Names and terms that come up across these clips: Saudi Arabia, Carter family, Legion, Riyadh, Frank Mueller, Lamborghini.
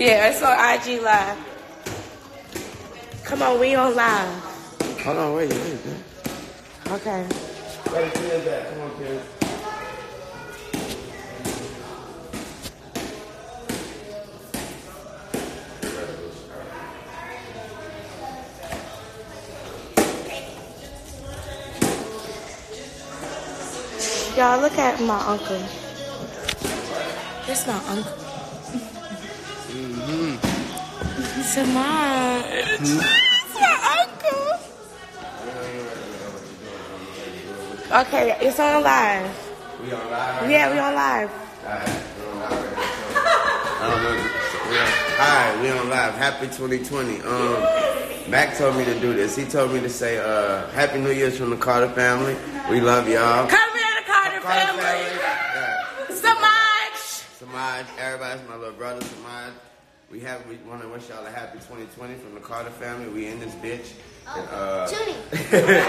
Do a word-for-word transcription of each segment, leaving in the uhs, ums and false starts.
Yeah, it's on I G Live. Come on, we on live. Hold on, wait, wait, man. Okay. Let the kids back. Come on, kids. Y'all, look at my uncle. That's my uncle. Mm-hmm. It's a mom. It's my uncle. Okay, it's on live. We on live? Yeah, we on live. Alright, we on live. I don't know. Alright, we on live. Happy twenty twenty. Um, Mac told me to do this. He told me to say, uh, Happy New Year's from the Carter family. We love y'all. Come Family. Yeah. Samaj. Samaj. Everybody's my little brother, Samaj. We have we want to wish y'all a happy twenty twenty from the Carter family. We in this bitch. Oh, uh, Judy. Jade.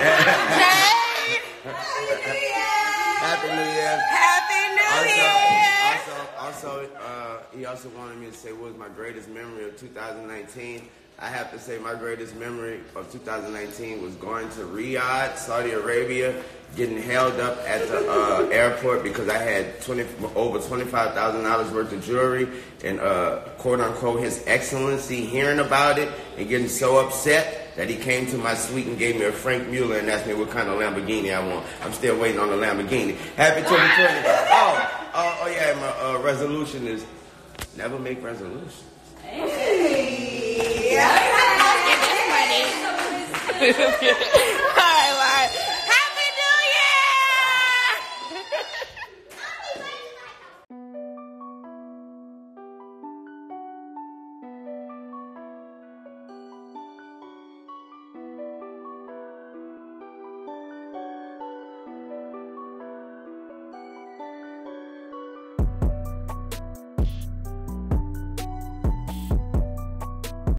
Happy New Year. Happy New Year. Also, also, also uh, he also wanted me to say what was my greatest memory of two thousand nineteen. I have to say my greatest memory of two thousand nineteen was going to Riyadh, Saudi Arabia, getting held up at the uh, airport because I had twenty, over twenty-five thousand dollars worth of jewelry and uh, quote-unquote His Excellency hearing about it and getting so upset that he came to my suite and gave me a Frank Mueller and asked me what kind of Lamborghini I want. I'm still waiting on the Lamborghini. Happy twenty twenty. oh, oh, oh yeah, my uh, resolution is never make resolutions. Hey. Yeah. Get this money.